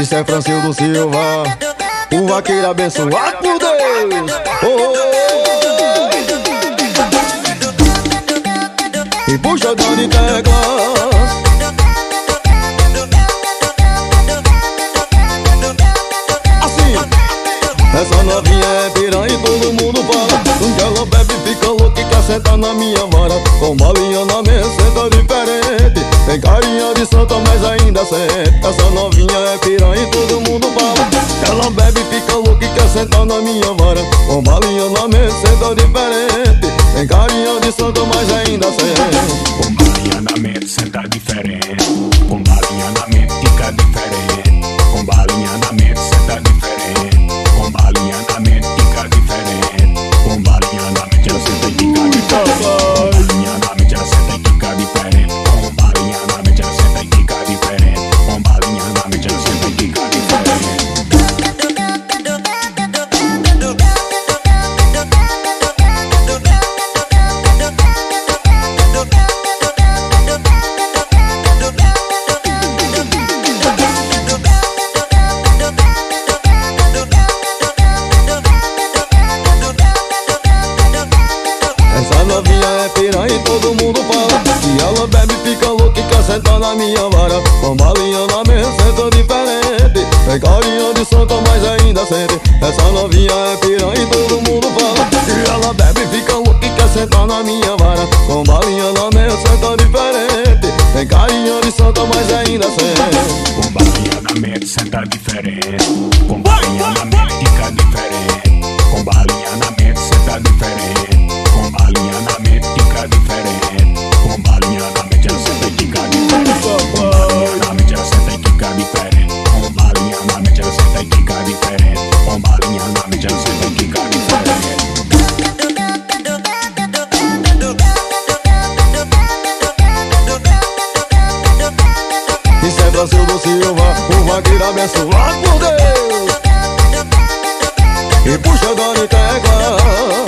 Isso é Francisco Silva, o vaqueiro abençoado por Deus. Oh. E puxa dá de teclas. Essa novinha é piranha e todo mundo fala. Onde ela bebe fica louca e quer sentar na minha vara. Com uma liana mesmo senta diferente. Tem carinha de santa, mas ainda senta. Essa novinha é piranha e todo mundo fala. Ela bebe fica louca e quer sentar na minha vara. Com uma liana mesmo senta diferente. Tem carinha de santa, mas ainda senta. Com uma liana mesmo senta diferente. Com uma liana mesmo fica diferente. Com uma liana mesmo senta diferente. E todo mundo fala que ela bebe, fica louca e quer sentar na minha vara. Com balinha na mesa, senta diferente. Tem carinha de santa, mas ainda sente. Essa novinha é piranha e todo mundo fala que ela bebe, fica louca e quer sentar na minha vara. Com balinha na mesa, senta diferente. Tem carinha de santa, mas ainda sente. Com balinha na mesa, senta diferente. Com balinha na mesa, fica diferente. Com balinha na mesa, senta diferente. Com balinha na mesa, diferente. Com balinha na mente ela senta e quica diferente. Com balinha na mente ela senta e quica diferente. Com balinha na mente ela senta e quica diferente. Com balinha na mente ela senta e quica diferente. Isso é Francisco Silva, o vaqueiro abençoado por Deus. E puxa a dona e tecla.